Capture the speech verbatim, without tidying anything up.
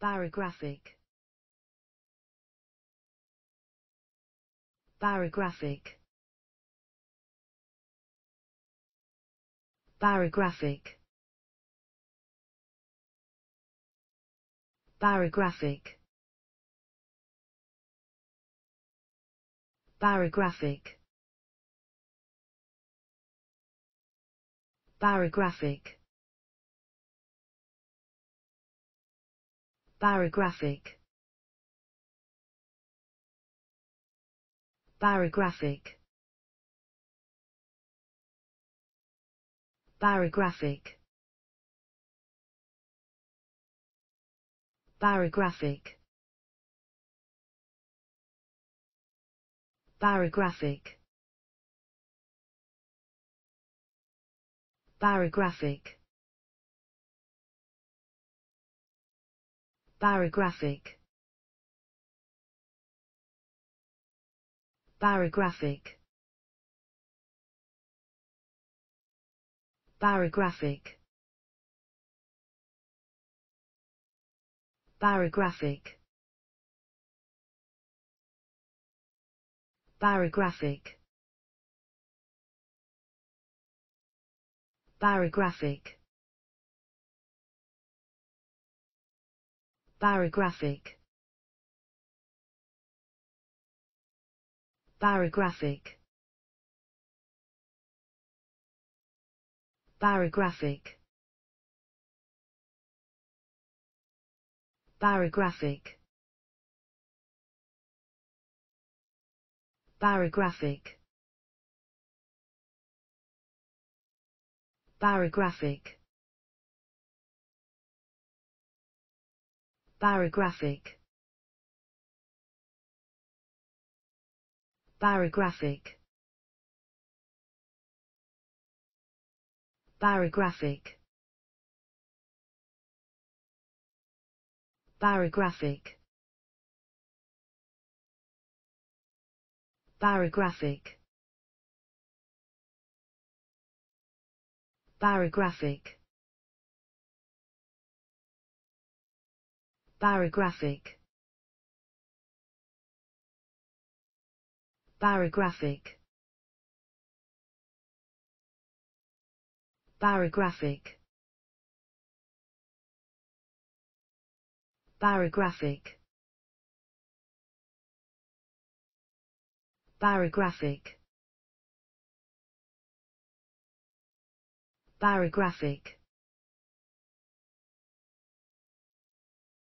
barographic, barographic, barographic, barographic, barographic, barographic, barographic, barographic, barographic, barographic, barographic, barographic, barographic, barographic, barographic, barographic, barographic, barographic, barographic, barographic, barographic, barographic, barographic, barographic, barographic, barographic, barographic, barographic, barographic, barographic, barographic, barographic, barographic, barographic, barographic, barographic,